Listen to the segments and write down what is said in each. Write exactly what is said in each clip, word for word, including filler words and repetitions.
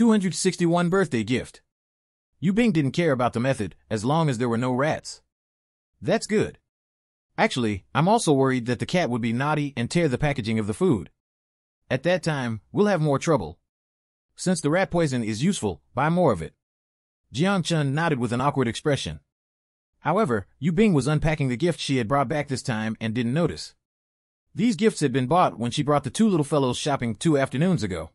two hundred sixty-one birthday gift. Yu Bing didn't care about the method, as long as there were no rats. That's good. Actually, I'm also worried that the cat would be naughty and tear the packaging of the food. At that time, we'll have more trouble. Since the rat poison is useful, buy more of it. Jiang Chun nodded with an awkward expression. However, Yu Bing was unpacking the gift she had brought back this time and didn't notice. These gifts had been bought when she brought the two little fellows shopping two afternoons ago.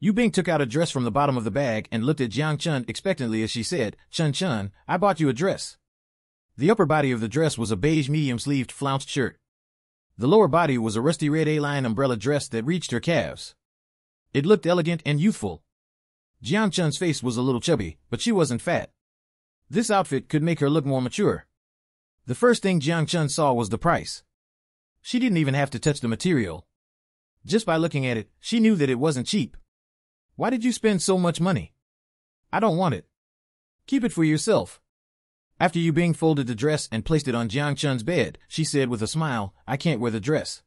Yu Bing took out a dress from the bottom of the bag and looked at Jiang Chun expectantly as she said, "Chun Chun, I bought you a dress." The upper body of the dress was a beige medium-sleeved flounced shirt. The lower body was a rusty red A-line umbrella dress that reached her calves. It looked elegant and youthful. Jiang Chun's face was a little chubby, but she wasn't fat. This outfit could make her look more mature. The first thing Jiang Chun saw was the price. She didn't even have to touch the material. Just by looking at it, she knew that it wasn't cheap. Why did you spend so much money? I don't want it. Keep it for yourself. After Yu Bing folded the dress and placed it on Jiang Chun's bed, she said with a smile, I can't wear the dress.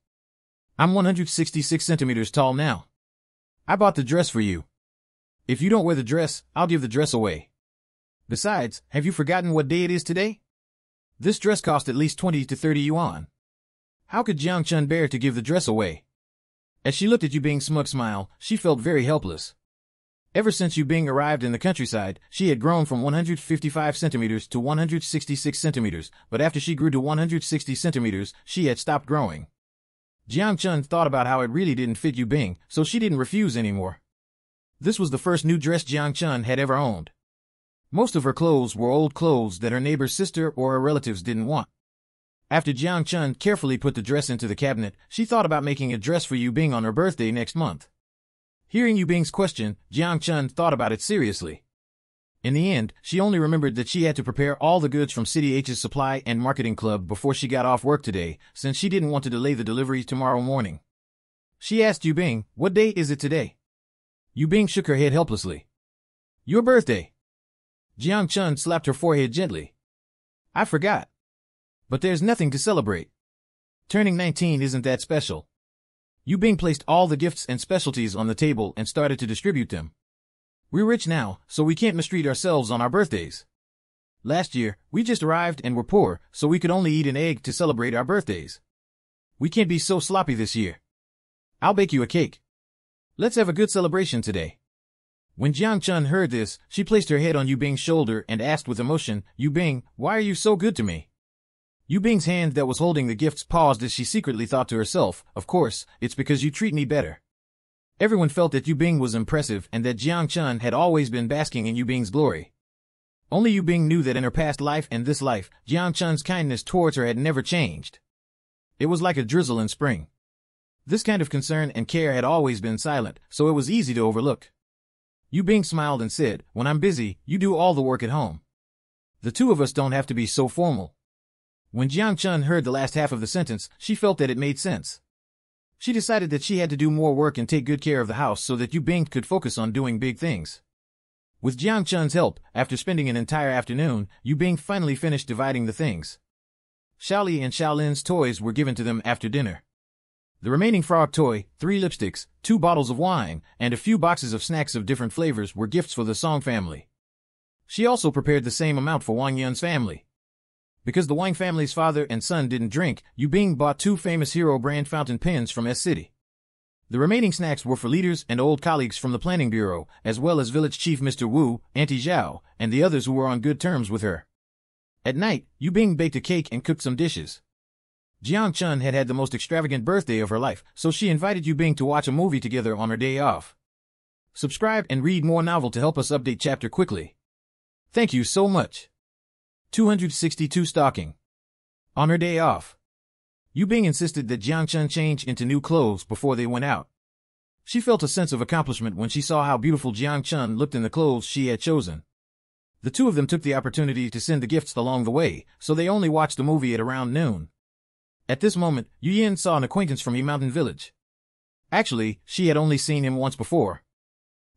I'm one hundred sixty-six centimeters tall now. I bought the dress for you. If you don't wear the dress, I'll give the dress away. Besides, have you forgotten what day it is today? This dress cost at least twenty to thirty yuan. How could Jiang Chun bear to give the dress away? As she looked at Yu Bing's smug smile, she felt very helpless. Ever since Yu Bing arrived in the countryside, she had grown from one hundred fifty-five centimeters to one hundred sixty-six centimeters, but after she grew to one hundred sixty centimeters, she had stopped growing. Jiang Chun thought about how it really didn't fit Yu Bing, so she didn't refuse anymore. This was the first new dress Jiang Chun had ever owned. Most of her clothes were old clothes that her neighbor's sister or her relatives didn't want. After Jiang Chun carefully put the dress into the cabinet, she thought about making a dress for Yu Bing on her birthday next month. Hearing Yu Bing's question, Jiang Chun thought about it seriously. In the end, she only remembered that she had to prepare all the goods from City H's Supply and Marketing Club before she got off work today, since she didn't want to delay the delivery tomorrow morning. She asked Yu Bing, "What day is it today?" Yu Bing shook her head helplessly. Your birthday. Jiang Chun slapped her forehead gently. I forgot. But there's nothing to celebrate. Turning nineteen isn't that special. Yu Bing placed all the gifts and specialties on the table and started to distribute them. We're rich now, so we can't mistreat ourselves on our birthdays. Last year, we just arrived and were poor, so we could only eat an egg to celebrate our birthdays. We can't be so sloppy this year. I'll bake you a cake. Let's have a good celebration today. When Jiang Chun heard this, she placed her head on Yu Bing's shoulder and asked with emotion, Yu Bing, why are you so good to me? Yu Bing's hand that was holding the gifts paused as she secretly thought to herself, of course, it's because you treat me better. Everyone felt that Yu Bing was impressive and that Jiang Chun had always been basking in Yu Bing's glory. Only Yu Bing knew that in her past life and this life, Jiang Chun's kindness towards her had never changed. It was like a drizzle in spring. This kind of concern and care had always been silent, so it was easy to overlook. Yu Bing smiled and said, when I'm busy, you do all the work at home. The two of us don't have to be so formal. When Jiang Chun heard the last half of the sentence, she felt that it made sense. She decided that she had to do more work and take good care of the house so that Yu Bing could focus on doing big things. With Jiang Chun's help, after spending an entire afternoon, Yu Bing finally finished dividing the things. Shaoli and Shaolin's toys were given to them after dinner. The remaining frog toy, three lipsticks, two bottles of wine, and a few boxes of snacks of different flavors were gifts for the Song family. She also prepared the same amount for Wang Yun's family. Because the Wang family's father and son didn't drink, Yu Bing bought two famous hero brand fountain pens from S City. The remaining snacks were for leaders and old colleagues from the planning bureau, as well as village chief Mister Wu, Auntie Zhao, and the others who were on good terms with her. At night, Yu Bing baked a cake and cooked some dishes. Jiang Chun had had the most extravagant birthday of her life, so she invited Yu Bing to watch a movie together on her day off. Subscribe and read more novel to help us update chapter quickly. Thank you so much. two hundred sixty-two Stalking. On her day off, Yu Bing insisted that Jiang Chun change into new clothes before they went out. She felt a sense of accomplishment when she saw how beautiful Jiang Chun looked in the clothes she had chosen. The two of them took the opportunity to send the gifts along the way, so they only watched the movie at around noon. At this moment, Yu Yan saw an acquaintance from Yi Mountain Village. Actually, she had only seen him once before.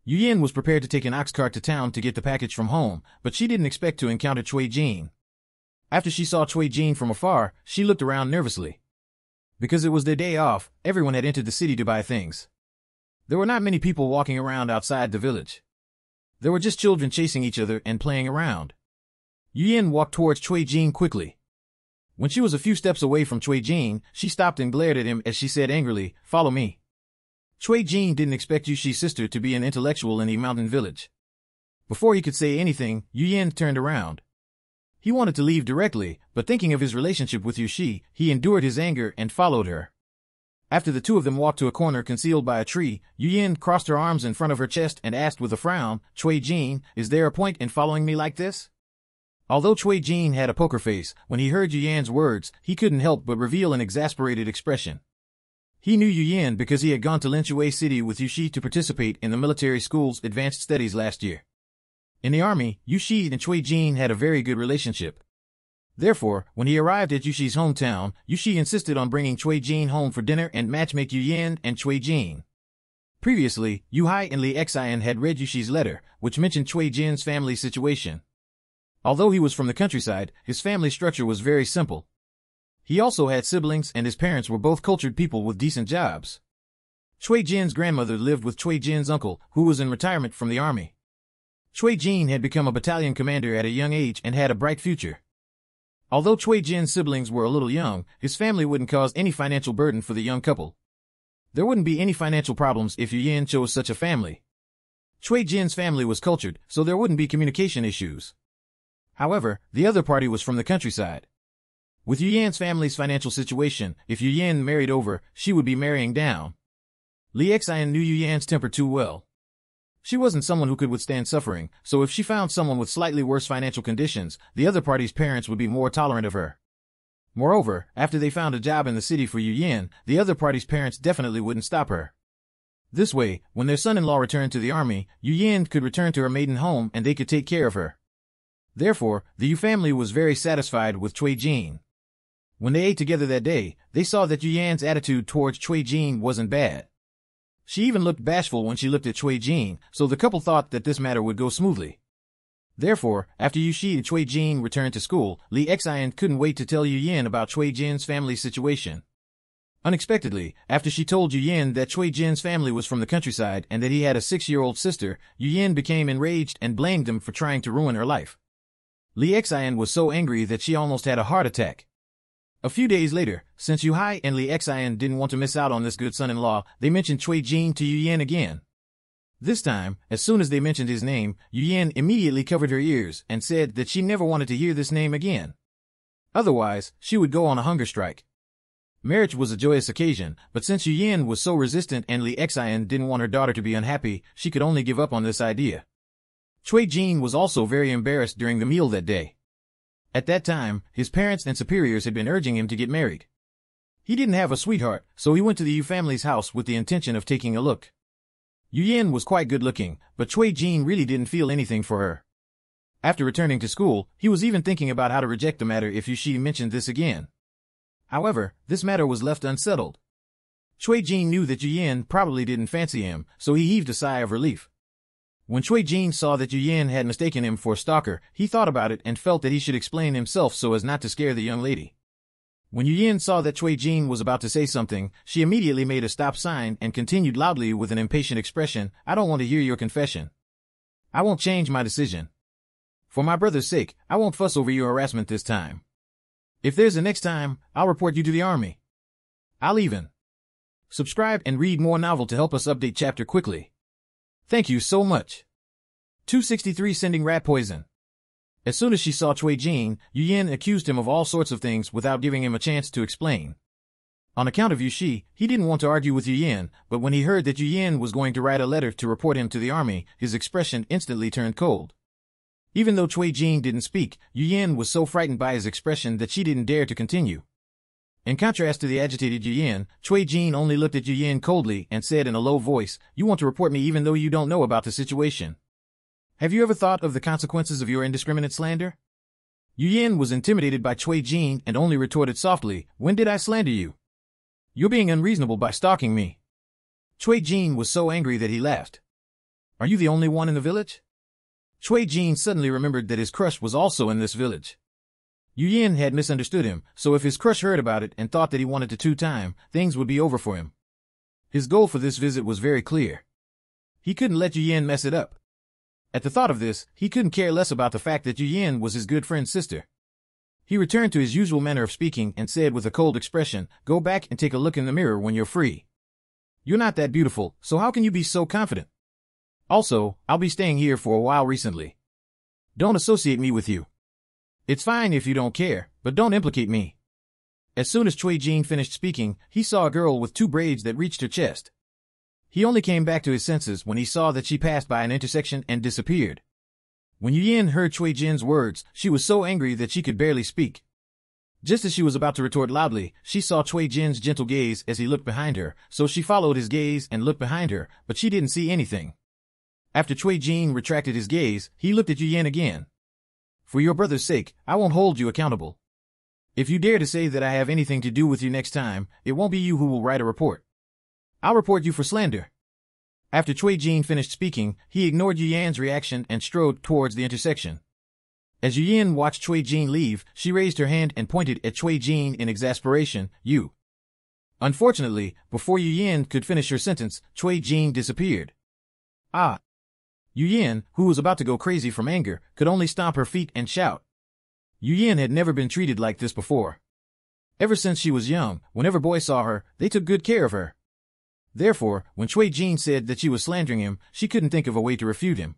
Yu Yan was prepared to take an ox cart to town to get the package from home, but she didn't expect to encounter Cui Jin. After she saw Cui Jin from afar, she looked around nervously. Because it was their day off, everyone had entered the city to buy things. There were not many people walking around outside the village. There were just children chasing each other and playing around. Yu Yan walked towards Cui Jin quickly. When she was a few steps away from Cui Jin, she stopped and glared at him as she said angrily, "Follow me." Cui Jin didn't expect Yu Xi's sister to be an intellectual in the mountain village. Before he could say anything, Yu Yan turned around. He wanted to leave directly, but thinking of his relationship with Yu Xi, he endured his anger and followed her. After the two of them walked to a corner concealed by a tree, Yu Yan crossed her arms in front of her chest and asked with a frown, "Cui Jin, is there a point in following me like this?" Although Cui Jin had a poker face, when he heard Yu Yan's words, he couldn't help but reveal an exasperated expression. He knew Yu Yan because he had gone to Linchuan City with Yu Xi to participate in the military school's advanced studies last year. In the army, Yu Xi and Cui Jin had a very good relationship. Therefore, when he arrived at Yu Xi's hometown, Yu Xi insisted on bringing Cui Jin home for dinner and matchmake Yu Yan and Cui Jin. Previously, Yu Hai and Li Xian had read Yu Xi's letter, which mentioned Cui Jin's family situation. Although he was from the countryside, his family structure was very simple. He also had siblings, and his parents were both cultured people with decent jobs. Cui Jin's grandmother lived with Cui Jin's uncle, who was in retirement from the army. Cui Jin had become a battalion commander at a young age and had a bright future. Although Cui Jin's siblings were a little young, his family wouldn't cause any financial burden for the young couple. There wouldn't be any financial problems if Yu Yan chose such a family. Cui Jin's family was cultured, so there wouldn't be communication issues. However, the other party was from the countryside. With Yu Yan's family's financial situation, if Yu Yan married over, she would be marrying down. Li Xian knew Yu Yan's temper too well. She wasn't someone who could withstand suffering, so if she found someone with slightly worse financial conditions, the other party's parents would be more tolerant of her. Moreover, after they found a job in the city for Yu Yan, the other party's parents definitely wouldn't stop her. This way, when their son-in-law returned to the army, Yu Yan could return to her maiden home and they could take care of her. Therefore, the Yu family was very satisfied with Cui Jin. When they ate together that day, they saw that Yu Yan's attitude towards Cui Jin wasn't bad. She even looked bashful when she looked at Cui Jin, so the couple thought that this matter would go smoothly. Therefore, after Yu Xi and Cui Jin returned to school, Li Xian couldn't wait to tell Yu Yan about Cui Jin's family situation. Unexpectedly, after she told Yu Yan that Cui Jin's family was from the countryside and that he had a six-year-old sister, Yu Yan became enraged and blamed them for trying to ruin her life. Li Xian was so angry that she almost had a heart attack. A few days later, since Yu Hai and Li Xian didn't want to miss out on this good son-in-law, they mentioned Cui Jin to Yu Yan again. This time, as soon as they mentioned his name, Yu Yan immediately covered her ears and said that she never wanted to hear this name again. Otherwise, she would go on a hunger strike. Marriage was a joyous occasion, but since Yu Yan was so resistant and Li Xian didn't want her daughter to be unhappy, she could only give up on this idea. Cui Jin was also very embarrassed during the meal that day. At that time, his parents and superiors had been urging him to get married. He didn't have a sweetheart, so he went to the Yu family's house with the intention of taking a look. Yu Yan was quite good-looking, but Cui Jin really didn't feel anything for her. After returning to school, he was even thinking about how to reject the matter if Yu Xi mentioned this again. However, this matter was left unsettled. Cui Jin knew that Yu Yan probably didn't fancy him, so he heaved a sigh of relief. When Cui Jin saw that Yu Yan had mistaken him for a stalker, he thought about it and felt that he should explain himself so as not to scare the young lady. When Yu Yan saw that Cui Jin was about to say something, she immediately made a stop sign and continued loudly with an impatient expression, "I don't want to hear your confession. I won't change my decision. For my brother's sake, I won't fuss over your harassment this time. If there's a next time, I'll report you to the army. I'll even. Subscribe and read more novel to help us update chapter quickly. Thank you so much." two sixty-three Sending Rat Poison. As soon as she saw Cui Jin, Yu Yan accused him of all sorts of things without giving him a chance to explain. On account of Yu Xi, he didn't want to argue with Yu Yan, but when he heard that Yu Yan was going to write a letter to report him to the army, his expression instantly turned cold. Even though Cui Jin didn't speak, Yu Yan was so frightened by his expression that she didn't dare to continue. In contrast to the agitated Yu Yan, Cui Jin only looked at Yu Yan coldly and said in a low voice, "You want to report me even though you don't know about the situation. Have you ever thought of the consequences of your indiscriminate slander?" Yu Yan was intimidated by Cui Jin and only retorted softly, "When did I slander you? You're being unreasonable by stalking me." Cui Jin was so angry that he laughed. "Are you the only one in the village?" Cui Jin suddenly remembered that his crush was also in this village. Yu Yan had misunderstood him, so if his crush heard about it and thought that he wanted to two-time, things would be over for him. His goal for this visit was very clear. He couldn't let Yu Yan mess it up. At the thought of this, he couldn't care less about the fact that Yu Yan was his good friend's sister. He returned to his usual manner of speaking and said with a cold expression, "Go back and take a look in the mirror when you're free. You're not that beautiful, so how can you be so confident? Also, I'll be staying here for a while recently. Don't associate me with you. It's fine if you don't care, but don't implicate me." As soon as Cui Jin finished speaking, he saw a girl with two braids that reached her chest. He only came back to his senses when he saw that she passed by an intersection and disappeared. When Yu Yan heard Cui Jin's words, she was so angry that she could barely speak. Just as she was about to retort loudly, she saw Cui Jin's gentle gaze as he looked behind her, so she followed his gaze and looked behind her, but she didn't see anything. After Cui Jin retracted his gaze, he looked at Yu Yan again. "For your brother's sake, I won't hold you accountable. If you dare to say that I have anything to do with you next time, it won't be you who will write a report. I'll report you for slander." After Cui Jin finished speaking, he ignored Yu Yan's reaction and strode towards the intersection. As Yu Yan watched Cui Jin leave, she raised her hand and pointed at Cui Jin in exasperation, "You." Unfortunately, before Yu Yan could finish her sentence, Cui Jin disappeared. Ah! Yu Yan, who was about to go crazy from anger, could only stomp her feet and shout. Yu Yan had never been treated like this before. Ever since she was young, whenever boys saw her, they took good care of her. Therefore, when Cui Jin said that she was slandering him, she couldn't think of a way to refute him.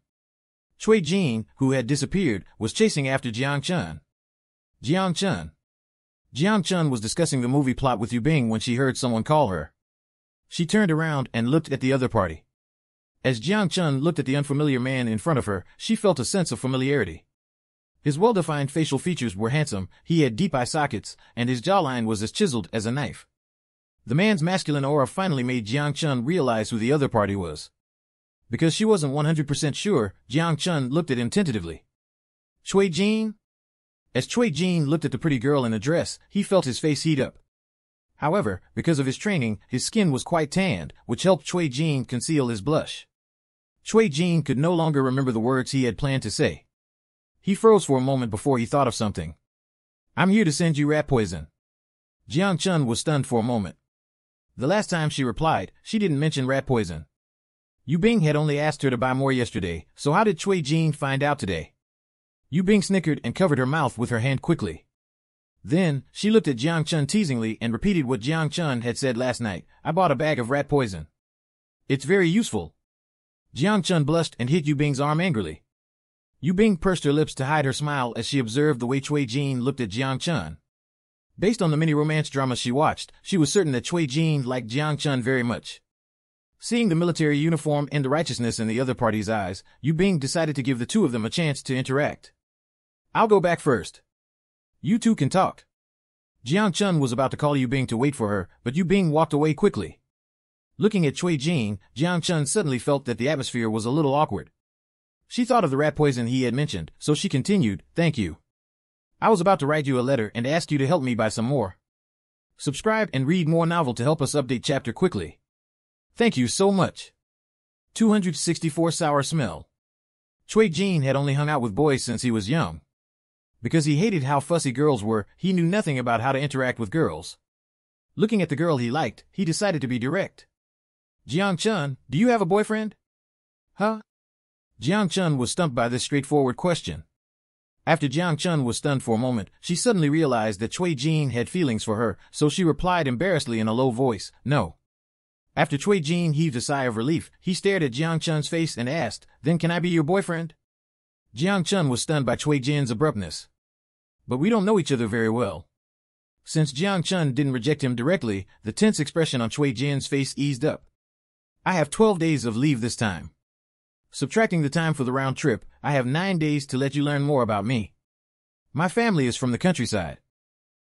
Cui Jin, who had disappeared, was chasing after Jiang Chun. Jiang Chun. Jiang Chun was discussing the movie plot with Yu Bing when she heard someone call her. She turned around and looked at the other party. As Jiang Chun looked at the unfamiliar man in front of her, she felt a sense of familiarity. His well-defined facial features were handsome, he had deep eye sockets, and his jawline was as chiseled as a knife. The man's masculine aura finally made Jiang Chun realize who the other party was. Because she wasn't one hundred percent sure, Jiang Chun looked at him tentatively. "Cui Jin?" As Cui Jin looked at the pretty girl in a dress, he felt his face heat up. However, because of his training, his skin was quite tanned, which helped Cui Jin conceal his blush. Cui Jin could no longer remember the words he had planned to say. He froze for a moment before he thought of something. "I'm here to send you rat poison." Jiang Chun was stunned for a moment. The last time she replied, she didn't mention rat poison. Yu Bing had only asked her to buy more yesterday, so how did Cui Jin find out today? Yu Bing snickered and covered her mouth with her hand quickly. Then, she looked at Jiang Chun teasingly and repeated what Jiang Chun had said last night, "I bought a bag of rat poison. It's very useful." Jiang Chun blushed and hit Yu Bing's arm angrily. Yu Bing pursed her lips to hide her smile as she observed the way Cui Jin looked at Jiang Chun. Based on the many romance dramas she watched, she was certain that Cui Jin liked Jiang Chun very much. Seeing the military uniform and the righteousness in the other party's eyes, Yu Bing decided to give the two of them a chance to interact. "I'll go back first. You two can talk." Jiang Chun was about to call Yu Bing to wait for her, but Yu Bing walked away quickly. Looking at Cui Jin, Jiang Chun suddenly felt that the atmosphere was a little awkward. She thought of the rat poison he had mentioned, so she continued, "Thank you. I was about to write you a letter and ask you to help me buy some more. Subscribe and read more novel to help us update chapter quickly. Thank you so much." two hundred sixty-four Sour Smell. Cui Jin had only hung out with boys since he was young. Because he hated how fussy girls were, he knew nothing about how to interact with girls. Looking at the girl he liked, he decided to be direct. "Jiang Chun, do you have a boyfriend?" "Huh?" Jiang Chun was stumped by this straightforward question. After Jiang Chun was stunned for a moment, she suddenly realized that Cui Jin had feelings for her, so she replied embarrassedly in a low voice, "No." After Cui Jin heaved a sigh of relief, he stared at Jiang Chun's face and asked, "Then can I be your boyfriend?" Jiang Chun was stunned by Cui Jin's abruptness. "But we don't know each other very well." Since Jiang Chun didn't reject him directly, the tense expression on Cui Jin's face eased up. "I have twelve days of leave this time. Subtracting the time for the round trip, I have nine days to let you learn more about me. My family is from the countryside.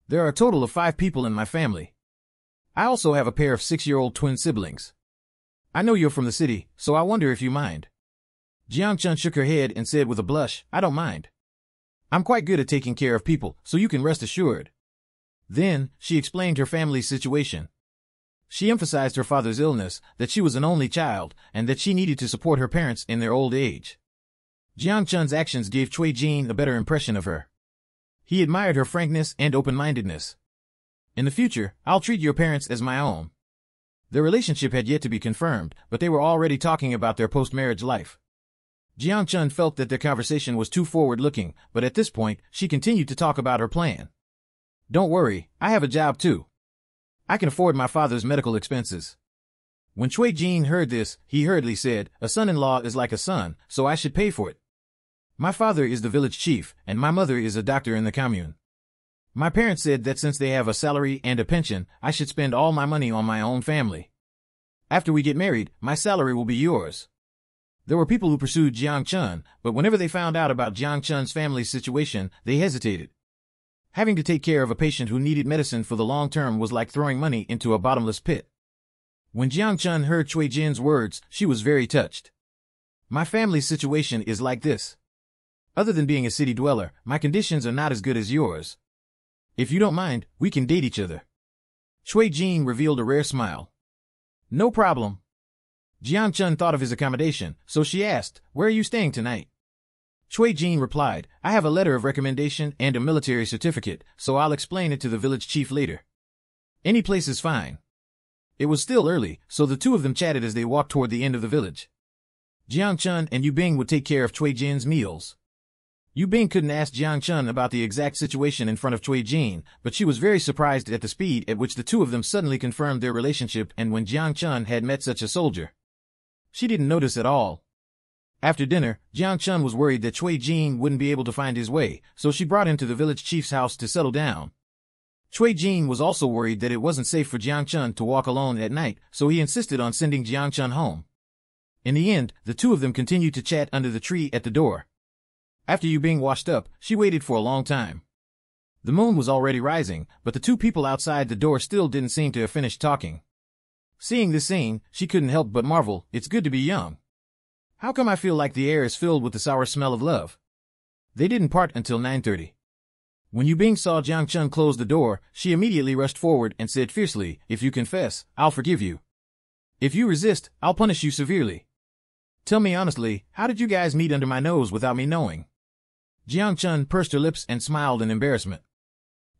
There are a total of five people in my family. I also have a pair of six-year-old twin siblings. I know you're from the city, so I wonder if you mind." Jiang Chun shook her head and said with a blush, "I don't mind. I'm quite good at taking care of people, so you can rest assured." Then, she explained her family's situation. She emphasized her father's illness, that she was an only child, and that she needed to support her parents in their old age. Jiang Chun's actions gave Cui Jin a better impression of her. He admired her frankness and open-mindedness. "In the future, I'll treat your parents as my own." Their relationship had yet to be confirmed, but they were already talking about their post-marriage life. Jiang Chun felt that their conversation was too forward-looking, but at this point, she continued to talk about her plan. Don't worry, I have a job too. I can afford my father's medical expenses. When Cui Jin heard this, he hurriedly said, a son-in-law is like a son, so I should pay for it. My father is the village chief, and my mother is a doctor in the commune. My parents said that since they have a salary and a pension, I should spend all my money on my own family. After we get married, my salary will be yours. There were people who pursued Jiang Chun, but whenever they found out about Jiang Chun's family situation, they hesitated. Having to take care of a patient who needed medicine for the long term was like throwing money into a bottomless pit. When Jiang Chun heard Cui Jin's words, she was very touched. My family's situation is like this. Other than being a city dweller, my conditions are not as good as yours. If you don't mind, we can date each other. Cui Jin revealed a rare smile. No problem. Jiang Chun thought of his accommodation, so she asked, where are you staying tonight? Cui Jin replied, I have a letter of recommendation and a military certificate, so I'll explain it to the village chief later. Any place is fine. It was still early, so the two of them chatted as they walked toward the end of the village. Jiang Chun and Yu Bing would take care of Cui Jin's meals. Yu Bing couldn't ask Jiang Chun about the exact situation in front of Cui Jin, but she was very surprised at the speed at which the two of them suddenly confirmed their relationship and when Jiang Chun had met such a soldier. She didn't notice at all. After dinner, Jiang Chun was worried that Cui Jin wouldn't be able to find his way, so she brought him to the village chief's house to settle down. Cui Jin was also worried that it wasn't safe for Jiang Chun to walk alone at night, so he insisted on sending Jiang Chun home. In the end, the two of them continued to chat under the tree at the door. After Yu Bing washed up, she waited for a long time. The moon was already rising, but the two people outside the door still didn't seem to have finished talking. Seeing this scene, she couldn't help but marvel, it's good to be young. How come I feel like the air is filled with the sour smell of love? They didn't part until nine thirty. When Yu Bing saw Jiang Chun close the door, she immediately rushed forward and said fiercely, if you confess, I'll forgive you. If you resist, I'll punish you severely. Tell me honestly, how did you guys meet under my nose without me knowing? Jiang Chun pursed her lips and smiled in embarrassment.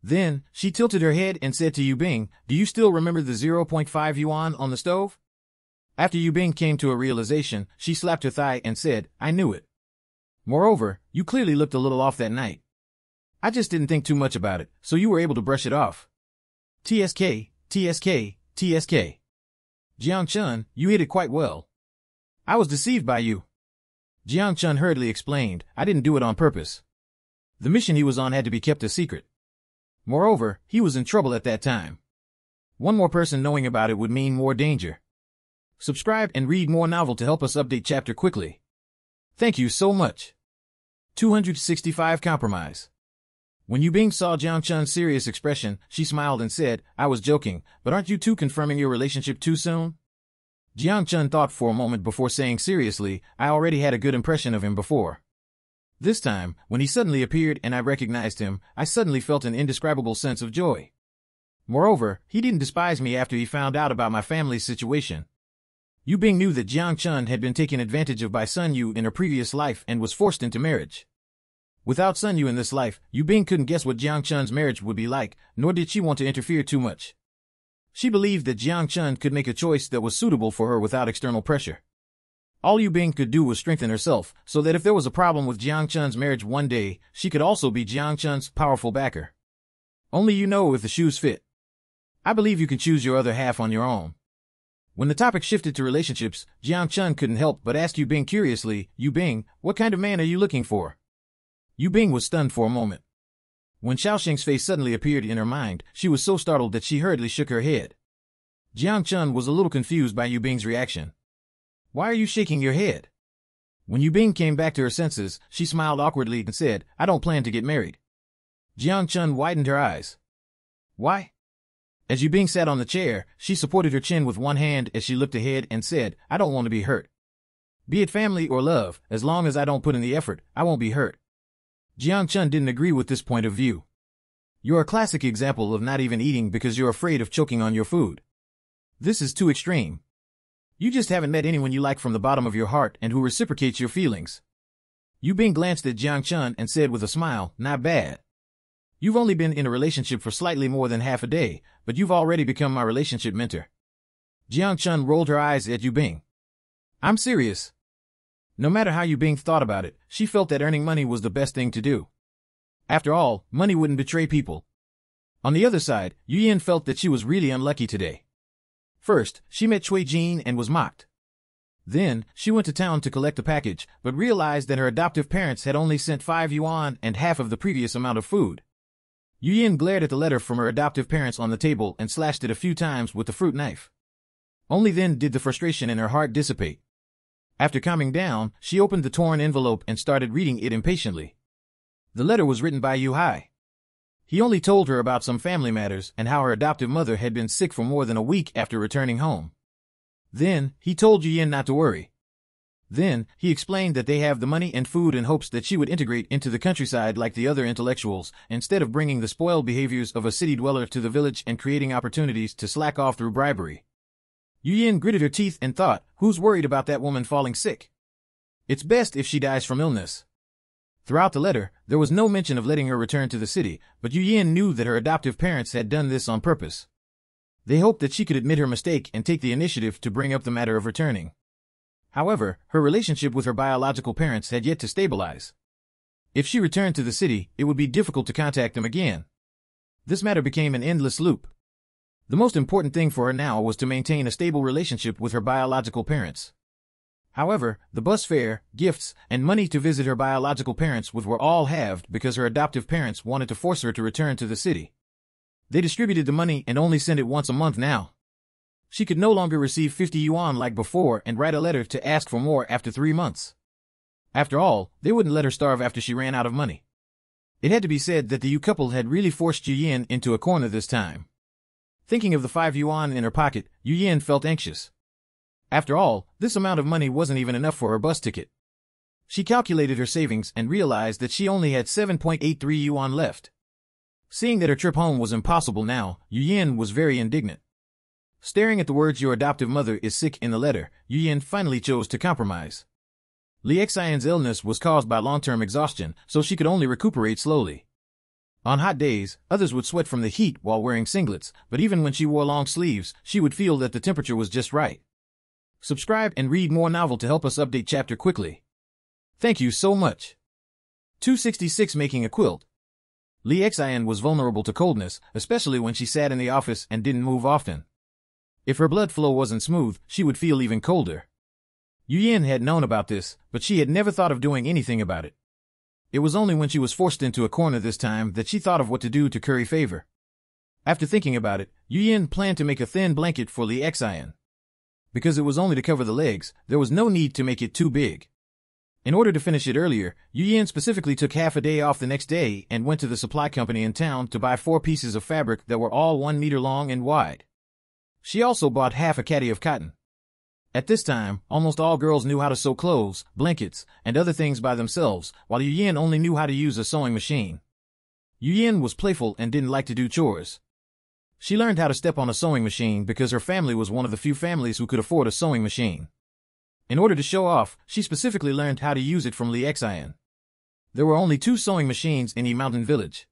Then, she tilted her head and said to Yu Bing, do you still remember the zero point five yuan on the stove? After Yu Bing came to a realization, she slapped her thigh and said, I knew it. Moreover, you clearly looked a little off that night. I just didn't think too much about it, so you were able to brush it off. T S K, T S K, T S K. Jiang Chun, you hit it quite well. I was deceived by you. Jiang Chun hurriedly explained, I didn't do it on purpose. The mission he was on had to be kept a secret. Moreover, he was in trouble at that time. One more person knowing about it would mean more danger. Subscribe and read more novel to help us update chapter quickly. Thank you so much. two hundred sixty-five Compromise. When Yu Bing saw Jiang Chun's serious expression, she smiled and said, I was joking, but aren't you two confirming your relationship too soon? Jiang Chun thought for a moment before saying seriously, I already had a good impression of him before. This time, when he suddenly appeared and I recognized him, I suddenly felt an indescribable sense of joy. Moreover, he didn't despise me after he found out about my family's situation. Yu Bing knew that Jiang Chun had been taken advantage of by Sun Yu in her previous life and was forced into marriage. Without Sun Yu in this life, Yu Bing couldn't guess what Jiang Chun's marriage would be like, nor did she want to interfere too much. She believed that Jiang Chun could make a choice that was suitable for her without external pressure. All Yu Bing could do was strengthen herself, so that if there was a problem with Jiang Chun's marriage one day, she could also be Jiang Chun's powerful backer. Only you know if the shoes fit. I believe you can choose your other half on your own. When the topic shifted to relationships, Jiang Chun couldn't help but ask Yu Bing curiously, Yu Bing, what kind of man are you looking for? Yu Bing was stunned for a moment. When Xiao Sheng's face suddenly appeared in her mind, she was so startled that she hurriedly shook her head. Jiang Chun was a little confused by Yu Bing's reaction. Why are you shaking your head? When Yu Bing came back to her senses, she smiled awkwardly and said, I don't plan to get married. Jiang Chun widened her eyes. Why? As Yu Bing sat on the chair, she supported her chin with one hand as she looked ahead and said, I don't want to be hurt. Be it family or love, as long as I don't put in the effort, I won't be hurt. Jiang Chun didn't agree with this point of view. You're a classic example of not even eating because you're afraid of choking on your food. This is too extreme. You just haven't met anyone you like from the bottom of your heart and who reciprocates your feelings. Yu Bing glanced at Jiang Chun and said with a smile, not bad. You've only been in a relationship for slightly more than half a day, but you've already become my relationship mentor. Jiang Chun rolled her eyes at Yu Bing. I'm serious. No matter how Yu Bing thought about it, she felt that earning money was the best thing to do. After all, money wouldn't betray people. On the other side, Yu Yan felt that she was really unlucky today. First, she met Cui Jin and was mocked. Then, she went to town to collect a package, but realized that her adoptive parents had only sent five yuan and half of the previous amount of food. Yu Yan glared at the letter from her adoptive parents on the table and slashed it a few times with the fruit knife. Only then did the frustration in her heart dissipate. After calming down, she opened the torn envelope and started reading it impatiently. The letter was written by Yu Hai. He only told her about some family matters and how her adoptive mother had been sick for more than a week after returning home. Then, he told Yu Yan not to worry. Then, he explained that they have the money and food in hopes that she would integrate into the countryside like the other intellectuals, instead of bringing the spoiled behaviors of a city dweller to the village and creating opportunities to slack off through bribery. Yu Yan gritted her teeth and thought, who's worried about that woman falling sick? It's best if she dies from illness. Throughout the letter, there was no mention of letting her return to the city, but Yu Yan knew that her adoptive parents had done this on purpose. They hoped that she could admit her mistake and take the initiative to bring up the matter of returning. However, her relationship with her biological parents had yet to stabilize. If she returned to the city, it would be difficult to contact them again. This matter became an endless loop. The most important thing for her now was to maintain a stable relationship with her biological parents. However, the bus fare, gifts, and money to visit her biological parents with were all halved because her adoptive parents wanted to force her to return to the city. They distributed the money and only sent it once a month now. She could no longer receive fifty yuan like before and write a letter to ask for more after three months. After all, they wouldn't let her starve after she ran out of money. It had to be said that the Yu couple had really forced Yu Yan into a corner this time. Thinking of the five yuan in her pocket, Yu Yan felt anxious. After all, this amount of money wasn't even enough for her bus ticket. She calculated her savings and realized that she only had seven point eight three yuan left. Seeing that her trip home was impossible now, Yu Yan was very indignant. Staring at the words "your adoptive mother is sick" in the letter, Yu Yan finally chose to compromise. Li Xian's illness was caused by long-term exhaustion, so she could only recuperate slowly. On hot days, others would sweat from the heat while wearing singlets, but even when she wore long sleeves, she would feel that the temperature was just right. Subscribe and read more novel to help us update chapter quickly. Thank you so much. two sixty-six Making a Quilt. Li Xian was vulnerable to coldness, especially when she sat in the office and didn't move often. If her blood flow wasn't smooth, she would feel even colder. Yu Yan had known about this, but she had never thought of doing anything about it. It was only when she was forced into a corner this time that she thought of what to do to curry favor. After thinking about it, Yu Yan planned to make a thin blanket for Li Xian. Because it was only to cover the legs, there was no need to make it too big. In order to finish it earlier, Yu Yan specifically took half a day off the next day and went to the supply company in town to buy four pieces of fabric that were all one meter long and wide. She also bought half a caddy of cotton. At this time, almost all girls knew how to sew clothes, blankets, and other things by themselves, while Yu Yan only knew how to use a sewing machine. Yu Yan was playful and didn't like to do chores. She learned how to step on a sewing machine because her family was one of the few families who could afford a sewing machine. In order to show off, she specifically learned how to use it from Li Xian. There were only two sewing machines in Yi Mountain Village.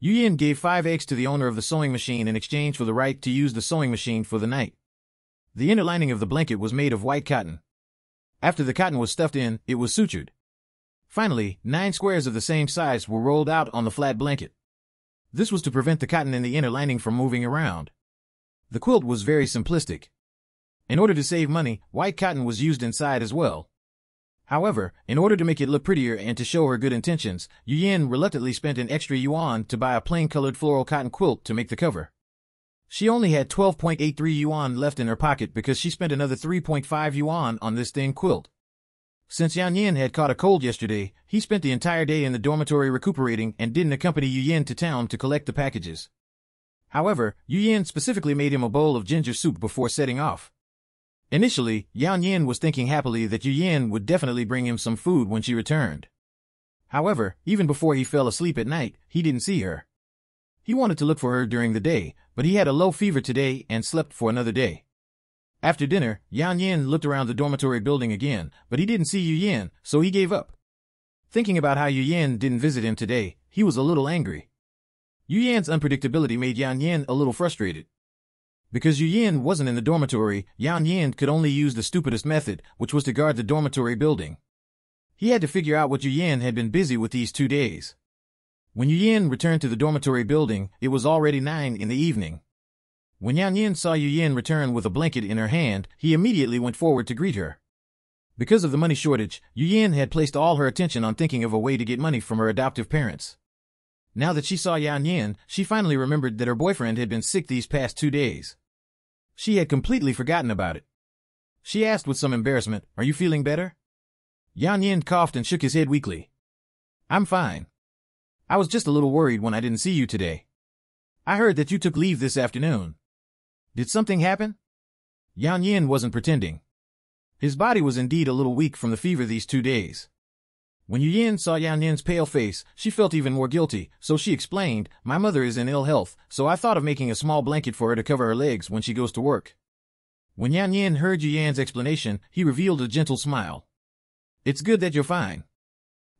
Yu Yan gave five eggs to the owner of the sewing machine in exchange for the right to use the sewing machine for the night. The inner lining of the blanket was made of white cotton. After the cotton was stuffed in, it was sutured. Finally, nine squares of the same size were rolled out on the flat blanket. This was to prevent the cotton in the inner lining from moving around. The quilt was very simplistic. In order to save money, white cotton was used inside as well. However, in order to make it look prettier and to show her good intentions, Yu Yan reluctantly spent an extra yuan to buy a plain-colored floral cotton quilt to make the cover. She only had twelve point eight three yuan left in her pocket because she spent another three point five yuan on this thin quilt. Since Yan Yan had caught a cold yesterday, he spent the entire day in the dormitory recuperating and didn't accompany Yu Yan to town to collect the packages. However, Yu Yan specifically made him a bowl of ginger soup before setting off. Initially, Yan Yan was thinking happily that Yu Yan would definitely bring him some food when she returned. However, even before he fell asleep at night, he didn't see her. He wanted to look for her during the day, but he had a low fever today and slept for another day. After dinner, Yan Yan looked around the dormitory building again, but he didn't see Yu Yan, so he gave up. Thinking about how Yu Yan didn't visit him today, he was a little angry. Yu Yan's unpredictability made Yan Yan a little frustrated. Because Yu Yan wasn't in the dormitory, Yan Yan could only use the stupidest method, which was to guard the dormitory building. He had to figure out what Yu Yan had been busy with these two days. When Yu Yan returned to the dormitory building, it was already nine in the evening. When Yan Yan saw Yu Yan return with a blanket in her hand, he immediately went forward to greet her. Because of the money shortage, Yu Yan had placed all her attention on thinking of a way to get money from her adoptive parents. Now that she saw Yan Yan, she finally remembered that her boyfriend had been sick these past two days. She had completely forgotten about it. She asked with some embarrassment, "Are you feeling better?" Yan Yan coughed and shook his head weakly. "I'm fine. I was just a little worried when I didn't see you today. I heard that you took leave this afternoon. Did something happen?" Yan Yan wasn't pretending. His body was indeed a little weak from the fever these two days. When Yu Yan saw Yan Yan's pale face, she felt even more guilty, so she explained, "My mother is in ill health, so I thought of making a small blanket for her to cover her legs when she goes to work." When Yan Yan heard Yu Yan's explanation, he revealed a gentle smile. "It's good that you're fine.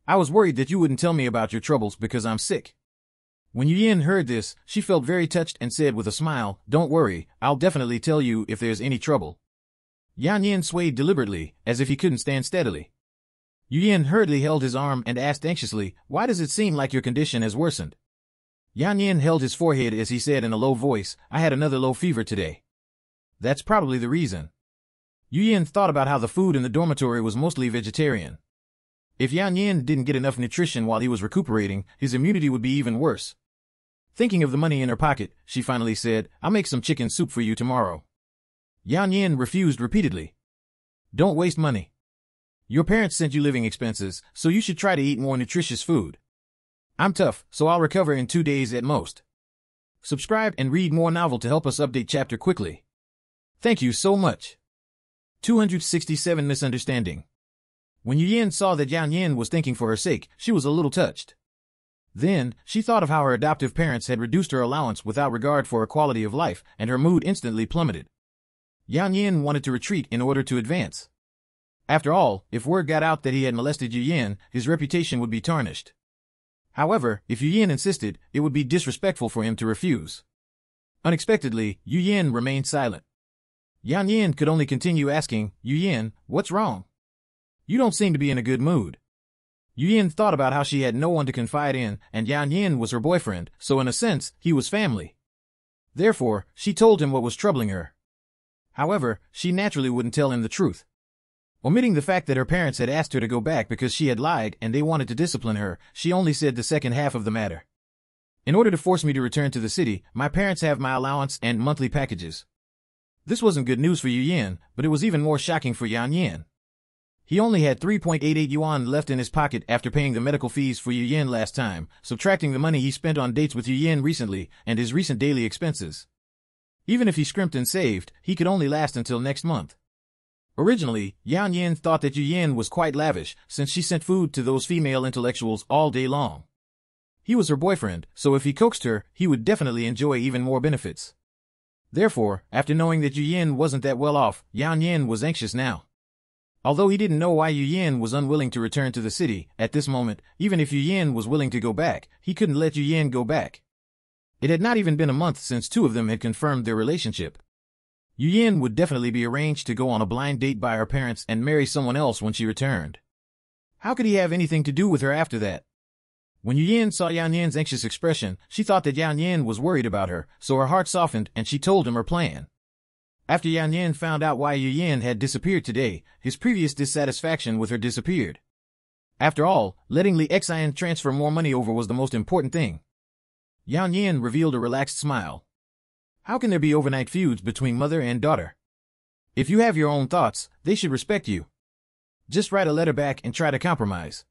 I was worried that you wouldn't tell me about your troubles because I'm sick." When Yu Yan heard this, she felt very touched and said with a smile, "Don't worry, I'll definitely tell you if there's any trouble." Yan Yan swayed deliberately, as if he couldn't stand steadily. Yu Yan hurriedly held his arm and asked anxiously, "Why does it seem like your condition has worsened?" Yan Yan held his forehead as he said in a low voice, "I had another low fever today. That's probably the reason." Yu Yan thought about how the food in the dormitory was mostly vegetarian. If Yan Yan didn't get enough nutrition while he was recuperating, his immunity would be even worse. Thinking of the money in her pocket, she finally said, "I'll make some chicken soup for you tomorrow." Yan Yan refused repeatedly. "Don't waste money. Your parents sent you living expenses, so you should try to eat more nutritious food. I'm tough, so I'll recover in two days at most." Subscribe and read more novel to help us update chapter quickly. Thank you so much. two hundred sixty-seven Misunderstanding. When Yu Yan saw that Yan Yan was thinking for her sake, she was a little touched. Then, she thought of how her adoptive parents had reduced her allowance without regard for her quality of life, and her mood instantly plummeted. Yan Yan wanted to retreat in order to advance. After all, if word got out that he had molested Yu Yan, his reputation would be tarnished. However, if Yu Yan insisted, it would be disrespectful for him to refuse. Unexpectedly, Yu Yan remained silent. Yan Yan could only continue asking, "Yu Yan, what's wrong? You don't seem to be in a good mood." Yu Yan thought about how she had no one to confide in, and Yan Yan was her boyfriend, so in a sense, he was family. Therefore, she told him what was troubling her. However, she naturally wouldn't tell him the truth. Omitting the fact that her parents had asked her to go back because she had lied and they wanted to discipline her, she only said the second half of the matter. "In order to force me to return to the city, my parents have my allowance and monthly packages." This wasn't good news for Yu Yan, but it was even more shocking for Yan Yan. He only had three point eight eight yuan left in his pocket after paying the medical fees for Yu Yan last time, subtracting the money he spent on dates with Yu Yan recently and his recent daily expenses. Even if he scrimped and saved, he could only last until next month. Originally, Yan Yan thought that Yu Yan was quite lavish, since she sent food to those female intellectuals all day long. He was her boyfriend, so if he coaxed her, he would definitely enjoy even more benefits. Therefore, after knowing that Yu Yan wasn't that well off, Yan Yan was anxious now. Although he didn't know why Yu Yan was unwilling to return to the city, at this moment, even if Yu Yan was willing to go back, he couldn't let Yu Yan go back. It had not even been a month since two of them had confirmed their relationship. Yu Yan would definitely be arranged to go on a blind date by her parents and marry someone else when she returned. How could he have anything to do with her after that? When Yu Yan saw Yan Yan's anxious expression, she thought that Yan Yan was worried about her, so her heart softened and she told him her plan. After Yan Yan found out why Yu Yan had disappeared today, his previous dissatisfaction with her disappeared. After all, letting Li Xian transfer more money over was the most important thing. Yan Yan revealed a relaxed smile. "How can there be overnight feuds between mother and daughter? If you have your own thoughts, they should respect you. Just write a letter back and try to compromise."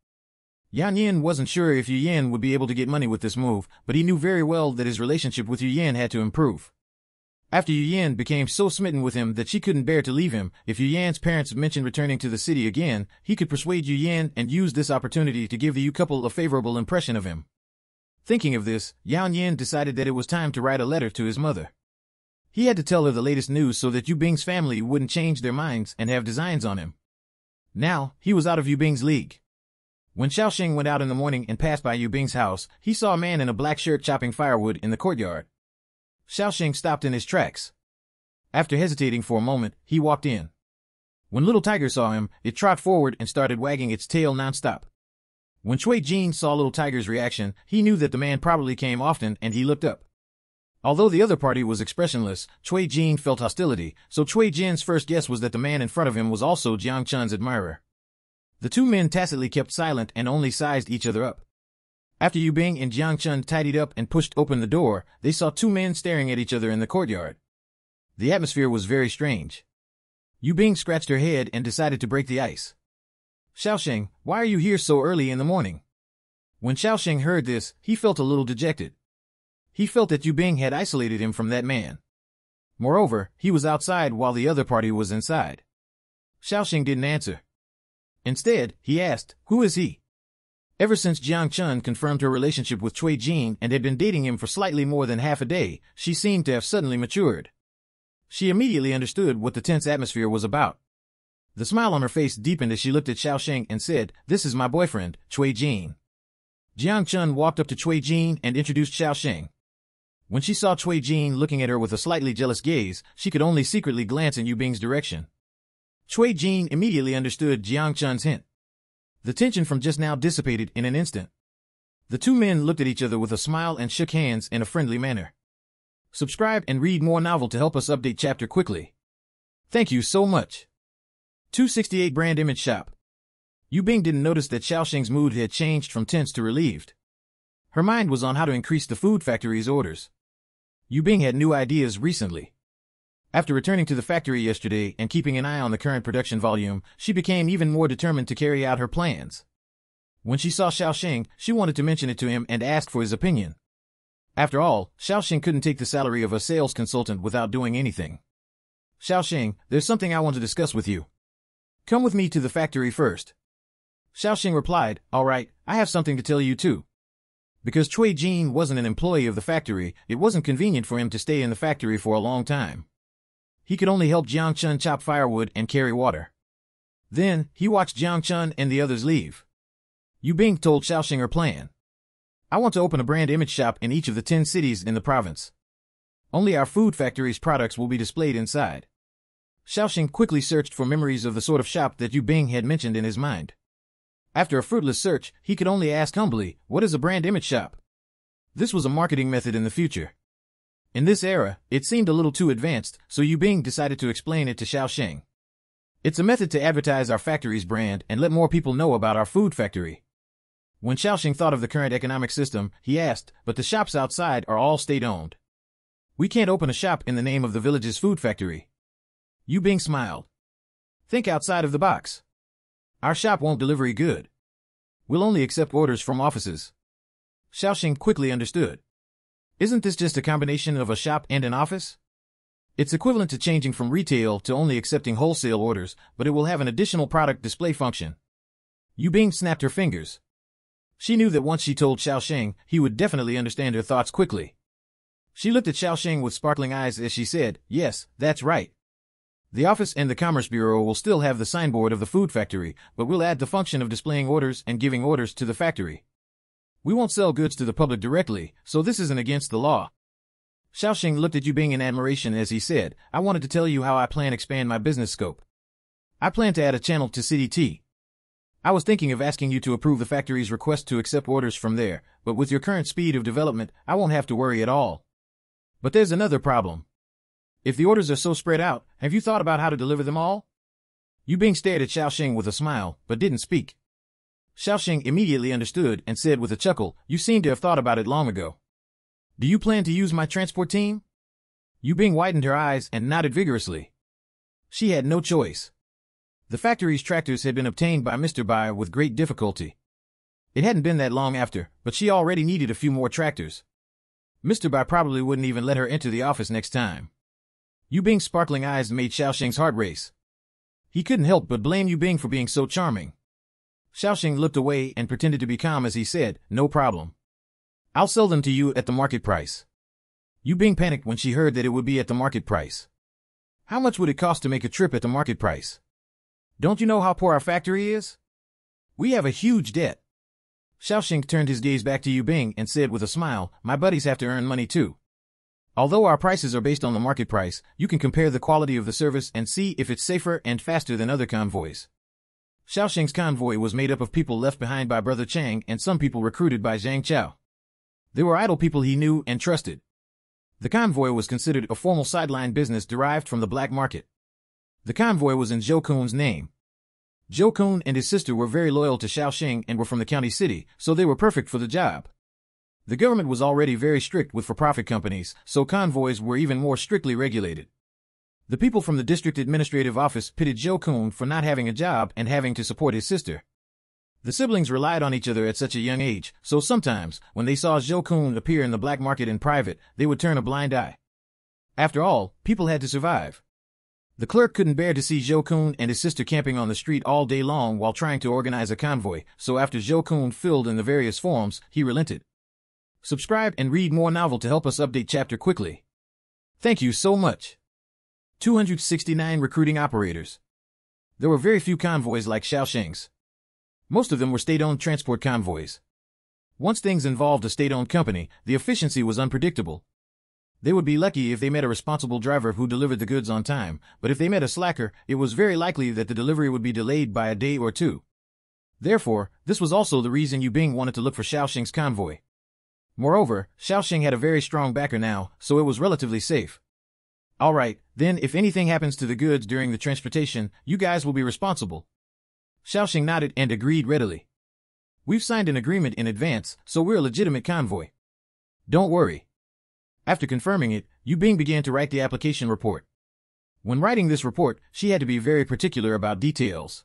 Yan Yan wasn't sure if Yu Yan would be able to get money with this move, but he knew very well that his relationship with Yu Yan had to improve. After Yu Yan became so smitten with him that she couldn't bear to leave him, if Yu Yan's parents mentioned returning to the city again, he could persuade Yu Yan and use this opportunity to give the Yu couple a favorable impression of him. Thinking of this, Yan Yan decided that it was time to write a letter to his mother. He had to tell her the latest news so that Yu Bing's family wouldn't change their minds and have designs on him. Now, he was out of Yu Bing's league. When Xiao Sheng went out in the morning and passed by Yu Bing's house, he saw a man in a black shirt chopping firewood in the courtyard. Xiao Sheng stopped in his tracks. After hesitating for a moment, he walked in. When Little Tiger saw him, it trot forward and started wagging its tail nonstop. When Cui Jin saw Little Tiger's reaction, he knew that the man probably came often, and he looked up. Although the other party was expressionless, Cui Jin felt hostility, so Cui Jin's first guess was that the man in front of him was also Jiang Chun's admirer. The two men tacitly kept silent and only sized each other up. After Yu Bing and Jiang Chun tidied up and pushed open the door, they saw two men staring at each other in the courtyard. The atmosphere was very strange. Yu Bing scratched her head and decided to break the ice. "Xiao Sheng, why are you here so early in the morning?" When Xiao Sheng heard this, he felt a little dejected. He felt that Yu Bing had isolated him from that man. Moreover, he was outside while the other party was inside. Xiao Sheng didn't answer. Instead, he asked, "Who is he?" Ever since Jiang Chun confirmed her relationship with Cui Jin and had been dating him for slightly more than half a day, she seemed to have suddenly matured. She immediately understood what the tense atmosphere was about. The smile on her face deepened as she looked at Xiao Sheng and said, "This is my boyfriend, Cui Jin." Jiang Chun walked up to Cui Jin and introduced Xiao Sheng. When she saw Cui Jin looking at her with a slightly jealous gaze, she could only secretly glance in Yu Bing's direction. Cui Jin immediately understood Jiang Chun's hint. The tension from just now dissipated in an instant. The two men looked at each other with a smile and shook hands in a friendly manner. Subscribe and read more novel to help us update chapter quickly. Thank you so much. two sixty-eight Brand Image Shop. Yu Bing didn't notice that Xiao Sheng's mood had changed from tense to relieved. Her mind was on how to increase the food factory's orders. Yu Bing had new ideas recently. After returning to the factory yesterday and keeping an eye on the current production volume, she became even more determined to carry out her plans. When she saw Xiao Sheng, she wanted to mention it to him and asked for his opinion. After all, Xiao Sheng couldn't take the salary of a sales consultant without doing anything. "Xiao Sheng, there's something I want to discuss with you. Come with me to the factory first." Xiao Sheng replied, "All right, I have something to tell you too." Because Cui Jin wasn't an employee of the factory, it wasn't convenient for him to stay in the factory for a long time. He could only help Jiang Chun chop firewood and carry water. Then, he watched Jiang Chun and the others leave. Yu Bing told Xiao Sheng her plan. "I want to open a brand image shop in each of the ten cities in the province. Only our food factory's products will be displayed inside." Xiao Sheng quickly searched for memories of the sort of shop that Yu Bing had mentioned in his mind. After a fruitless search, he could only ask humbly, "What is a brand image shop?" This was a marketing method in the future. In this era, it seemed a little too advanced, so Yu Bing decided to explain it to Xiao Sheng. "It's a method to advertise our factory's brand and let more people know about our food factory." When Xiao Sheng thought of the current economic system, he asked, "But the shops outside are all state-owned. We can't open a shop in the name of the village's food factory." Yu Bing smiled. "Think outside of the box. Our shop won't deliver good. We'll only accept orders from offices." Xiao Sheng quickly understood. "Isn't this just a combination of a shop and an office? It's equivalent to changing from retail to only accepting wholesale orders, but it will have an additional product display function." Yu Bing snapped her fingers. She knew that once she told Xiao Sheng, he would definitely understand her thoughts quickly. She looked at Xiao Sheng with sparkling eyes as she said, "Yes, that's right. The office and the Commerce Bureau will still have the signboard of the food factory, but we'll add the function of displaying orders and giving orders to the factory. We won't sell goods to the public directly, so this isn't against the law." Xiao Sheng looked at Yu Bing in admiration as he said, "I wanted to tell you how I plan to expand my business scope. I plan to add a channel to C D T. I was thinking of asking you to approve the factory's request to accept orders from there, but with your current speed of development, I won't have to worry at all. But there's another problem. If the orders are so spread out, have you thought about how to deliver them all?" Yu Bing stared at Xiao Sheng with a smile, but didn't speak. Xiao Sheng immediately understood and said with a chuckle, "You seem to have thought about it long ago. Do you plan to use my transport team?" Yu Bing widened her eyes and nodded vigorously. She had no choice. The factory's tractors had been obtained by Mister Bai with great difficulty. It hadn't been that long after, but she already needed a few more tractors. Mister Bai probably wouldn't even let her enter the office next time. Yu Bing's sparkling eyes made Xiao Sheng's heart race. He couldn't help but blame Yu Bing for being so charming. Xiao Sheng looked away and pretended to be calm as he said, "No problem. I'll sell them to you at the market price." Yu Bing panicked when she heard that it would be at the market price. How much would it cost to make a trip at the market price? "Don't you know how poor our factory is? We have a huge debt." Xiao Sheng turned his gaze back to Yu Bing and said with a smile, "My buddies have to earn money too. Although our prices are based on the market price, you can compare the quality of the service and see if it's safer and faster than other convoys. Xiao Sheng's convoy was made up of people left behind by Brother Chang and some people recruited by Zhang Chao. They were idle people he knew and trusted. The convoy was considered a formal sideline business derived from the black market. The convoy was in Zhou Kun's name. Zhou Kun and his sister were very loyal to Xiao Sheng and were from the county city, so they were perfect for the job. The government was already very strict with for-profit companies, so convoys were even more strictly regulated. The people from the district administrative office pitted Zhou Kun for not having a job and having to support his sister. The siblings relied on each other at such a young age, so sometimes, when they saw Zhou Kun appear in the black market in private, they would turn a blind eye. After all, people had to survive. The clerk couldn't bear to see Zhou Kun and his sister camping on the street all day long while trying to organize a convoy, so after Zhou Kun filled in the various forms, he relented. Subscribe and read more novel to help us update chapter quickly. Thank you so much. two hundred sixty-nine Recruiting Operators. There were very few convoys like Xiao Sheng's. Most of them were state-owned transport convoys. Once things involved a state-owned company, the efficiency was unpredictable. They would be lucky if they met a responsible driver who delivered the goods on time, but if they met a slacker, it was very likely that the delivery would be delayed by a day or two. Therefore, this was also the reason Yu Bing wanted to look for Xiao Sheng's convoy. Moreover, Xiao Sheng had a very strong backer now, so it was relatively safe. All right, then if anything happens to the goods during the transportation, you guys will be responsible. Xiao Sheng nodded and agreed readily. We've signed an agreement in advance, so we're a legitimate convoy. Don't worry. After confirming it, Yu Bing began to write the application report. When writing this report, she had to be very particular about details.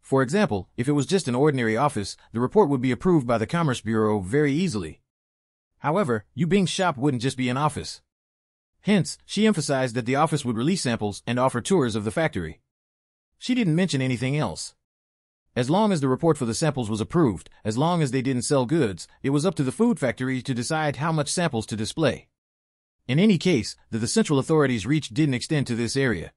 For example, if it was just an ordinary office, the report would be approved by the Commerce Bureau very easily. However, Yu Bing's shop wouldn't just be an office. Hence, she emphasized that the office would release samples and offer tours of the factory. She didn't mention anything else. As long as the report for the samples was approved, as long as they didn't sell goods, it was up to the food factory to decide how much samples to display. In any case, the, the central authorities' reach didn't extend to this area.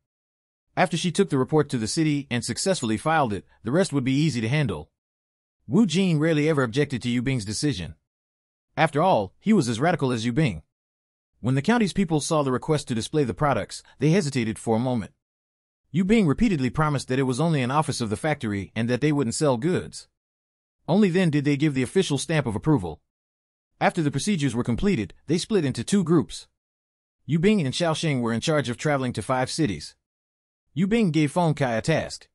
After she took the report to the city and successfully filed it, the rest would be easy to handle. Wu Jing rarely ever objected to Yu Bing's decision. After all, he was as radical as Yu Bing. When the county's people saw the request to display the products, they hesitated for a moment. Yu Bing repeatedly promised that it was only an office of the factory and that they wouldn't sell goods. Only then did they give the official stamp of approval. After the procedures were completed, they split into two groups. Yu Bing and Xiao Sheng were in charge of traveling to five cities. Yu Bing gave Feng Kai a task.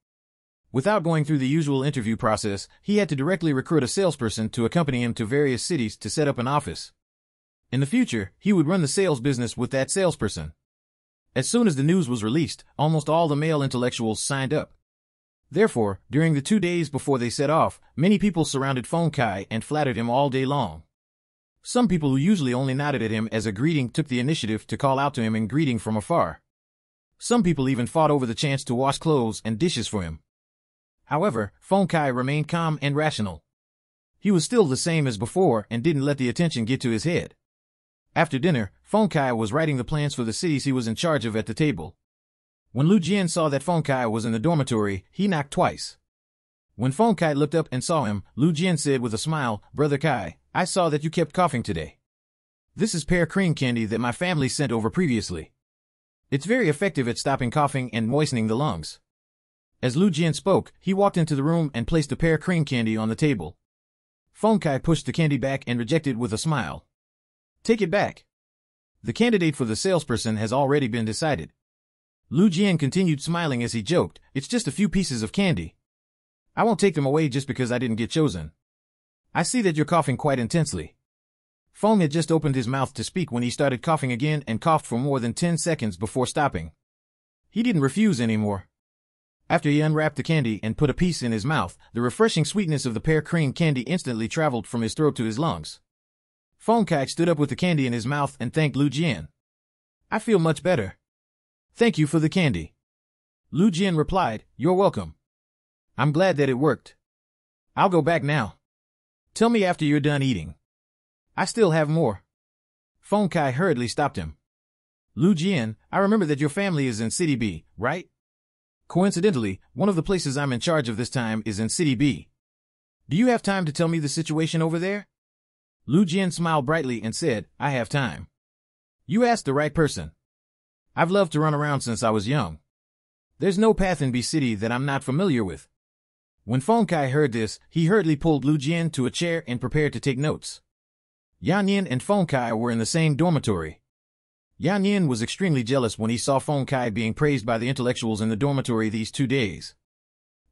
Without going through the usual interview process, he had to directly recruit a salesperson to accompany him to various cities to set up an office. In the future, he would run the sales business with that salesperson. As soon as the news was released, almost all the male intellectuals signed up. Therefore, during the two days before they set off, many people surrounded Feng Kai and flattered him all day long. Some people who usually only nodded at him as a greeting took the initiative to call out to him in greeting from afar. Some people even fought over the chance to wash clothes and dishes for him. However, Feng Kai remained calm and rational. He was still the same as before and didn't let the attention get to his head. After dinner, Feng Kai was writing the plans for the cities he was in charge of at the table. When Lu Jian saw that Feng Kai was in the dormitory, he knocked twice. When Feng Kai looked up and saw him, Lu Jian said with a smile, "Brother Kai, I saw that you kept coughing today. This is pear cream candy that my family sent over previously. It's very effective at stopping coughing and moistening the lungs." As Lu Jian spoke, he walked into the room and placed the pear cream candy on the table. Feng Kai pushed the candy back and rejected with a smile. "Take it back. The candidate for the salesperson has already been decided." Lu Jian continued smiling as he joked, "It's just a few pieces of candy. I won't take them away just because I didn't get chosen. I see that you're coughing quite intensely." Feng had just opened his mouth to speak when he started coughing again and coughed for more than ten seconds before stopping. He didn't refuse anymore. After he unwrapped the candy and put a piece in his mouth, the refreshing sweetness of the pear cream candy instantly traveled from his throat to his lungs. Feng Kai stood up with the candy in his mouth and thanked Lu Jian. "I feel much better. Thank you for the candy." Lu Jian replied, "You're welcome. I'm glad that it worked. I'll go back now. Tell me after you're done eating. I still have more." Feng Kai hurriedly stopped him. "Lu Jian, I remember that your family is in City B, right? Coincidentally, one of the places I'm in charge of this time is in City B. Do you have time to tell me the situation over there?" Lu Jian smiled brightly and said, "I have time. You asked the right person. I've loved to run around since I was young. There's no path in B City that I'm not familiar with. When Feng Kai heard this, he hurriedly pulled Lu Jian to a chair and prepared to take notes. Yan Yan and Feng Kai were in the same dormitory. Yan Yan was extremely jealous when he saw Feng Kai being praised by the intellectuals in the dormitory these two days.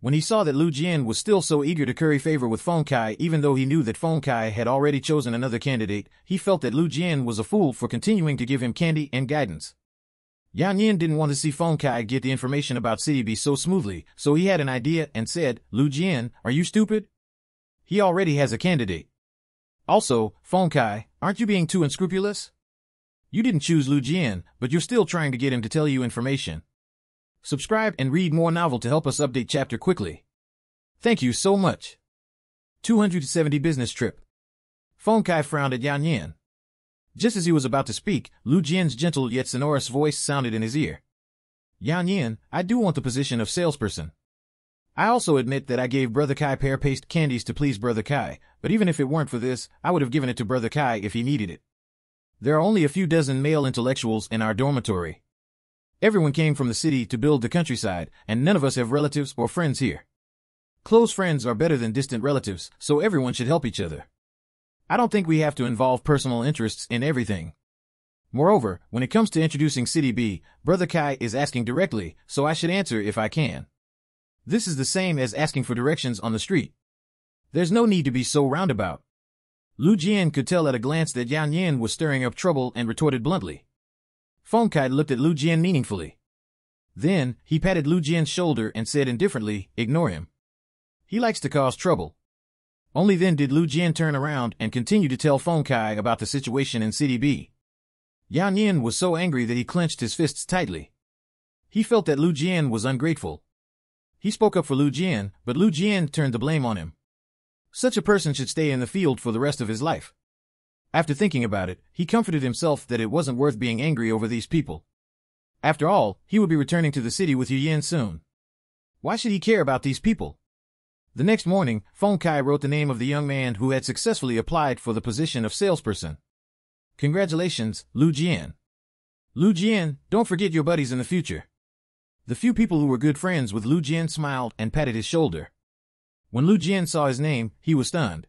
When he saw that Lu Jian was still so eager to curry favor with Feng Kai even though he knew that Feng Kai had already chosen another candidate, he felt that Lu Jian was a fool for continuing to give him candy and guidance. Yan Yan didn't want to see Feng Kai get the information about City B so smoothly, so he had an idea and said, "Lu Jian, are you stupid? He already has a candidate. Also, Feng Kai, aren't you being too unscrupulous? You didn't choose Lu Jian, but you're still trying to get him to tell you information. Subscribe and read more novel to help us update chapter quickly. Thank you so much." two hundred seventy business trip. Feng Kai frowned at Yan Yan. Just as he was about to speak, Lu Jian's gentle yet sonorous voice sounded in his ear. "Yan Yan, I do want the position of salesperson. I also admit that I gave Brother Kai pear-paste candies to please Brother Kai, but even if it weren't for this, I would have given it to Brother Kai if he needed it. There are only a few dozen male intellectuals in our dormitory. Everyone came from the city to build the countryside, and none of us have relatives or friends here. Close friends are better than distant relatives, so everyone should help each other. I don't think we have to involve personal interests in everything. Moreover, when it comes to introducing City B, Brother Kai is asking directly, so I should answer if I can. This is the same as asking for directions on the street. There's no need to be so roundabout." Lu Jian could tell at a glance that Yan Yan was stirring up trouble and retorted bluntly. Feng Kai looked at Lu Jian meaningfully. Then, he patted Lu Jian's shoulder and said indifferently, "Ignore him. He likes to cause trouble." Only then did Lu Jian turn around and continue to tell Feng Kai about the situation in City B. Yan Yan was so angry that he clenched his fists tightly. He felt that Lu Jian was ungrateful. He spoke up for Lu Jian, but Lu Jian turned the blame on him. Such a person should stay in the field for the rest of his life. After thinking about it, he comforted himself that it wasn't worth being angry over these people. After all, he would be returning to the city with Yu Yan soon. Why should he care about these people? The next morning, Feng Kai wrote the name of the young man who had successfully applied for the position of salesperson. "Congratulations, Lu Jian. Lu Jian, don't forget your buddies in the future." The few people who were good friends with Lu Jian smiled and patted his shoulder. When Lu Jian saw his name, he was stunned.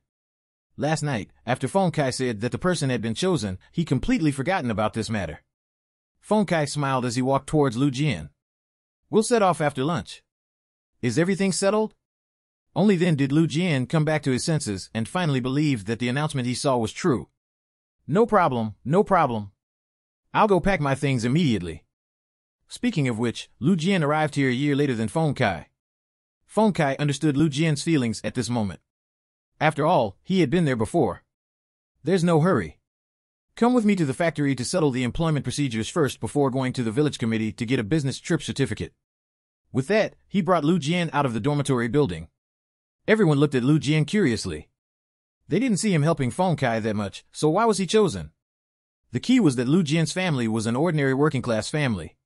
Last night, after Feng Kai said that the person had been chosen, he completely forgotten about this matter. Feng Kai smiled as he walked towards Lu Jian. "We'll set off after lunch. Is everything settled?" Only then did Lu Jian come back to his senses and finally believed that the announcement he saw was true. "No problem, no problem. I'll go pack my things immediately." Speaking of which, Lu Jian arrived here a year later than Feng Kai. Feng Kai understood Lu Jian's feelings at this moment. After all, he had been there before. "There's no hurry. Come with me to the factory to settle the employment procedures first before going to the village committee to get a business trip certificate." With that, he brought Lu Jian out of the dormitory building. Everyone looked at Lu Jian curiously. They didn't see him helping Feng Kai that much, so why was he chosen? The key was that Lu Jian's family was an ordinary working-class family.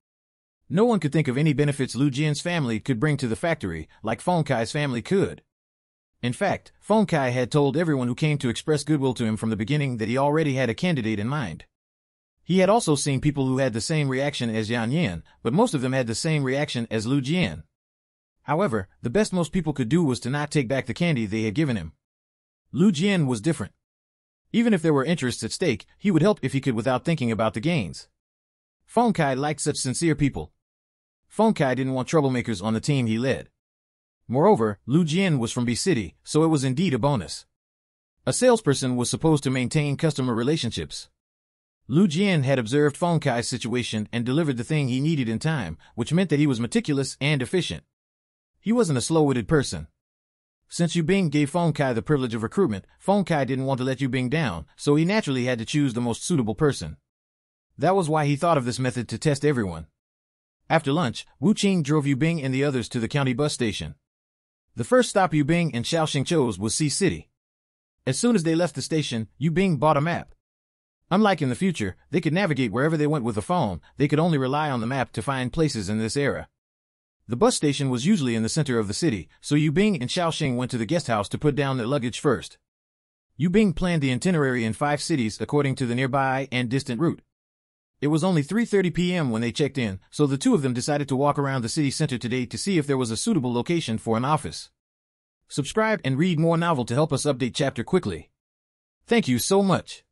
No one could think of any benefits Lu Jian's family could bring to the factory, like Feng Kai's family could. In fact, Feng Kai had told everyone who came to express goodwill to him from the beginning that he already had a candidate in mind. He had also seen people who had the same reaction as Yan Yan, but most of them had the same reaction as Lu Jian. However, the best most people could do was to not take back the candy they had given him. Lu Jian was different. Even if there were interests at stake, he would help if he could without thinking about the gains. Feng Kai liked such sincere people. Feng Kai didn't want troublemakers on the team he led. Moreover, Lu Jian was from B-City, so it was indeed a bonus. A salesperson was supposed to maintain customer relationships. Lu Jian had observed Feng Kai's situation and delivered the thing he needed in time, which meant that he was meticulous and efficient. He wasn't a slow-witted person. Since Yu Bing gave Feng Kai the privilege of recruitment, Feng Kai didn't want to let Yu Bing down, so he naturally had to choose the most suitable person. That was why he thought of this method to test everyone. After lunch, Wu Jing drove Yu Bing and the others to the county bus station. The first stop Yu Bing and Xiao Sheng chose was Sea City. As soon as they left the station, Yu Bing bought a map. Unlike in the future, they could navigate wherever they went with a phone, they could only rely on the map to find places in this era. The bus station was usually in the center of the city, so Yu Bing and Xiao Sheng went to the guest house to put down their luggage first. Yu Bing planned the itinerary in five cities according to the nearby and distant route. It was only three thirty p m when they checked in, so the two of them decided to walk around the city center today to see if there was a suitable location for an office. Subscribe and read more novel to help us update chapter quickly. Thank you so much.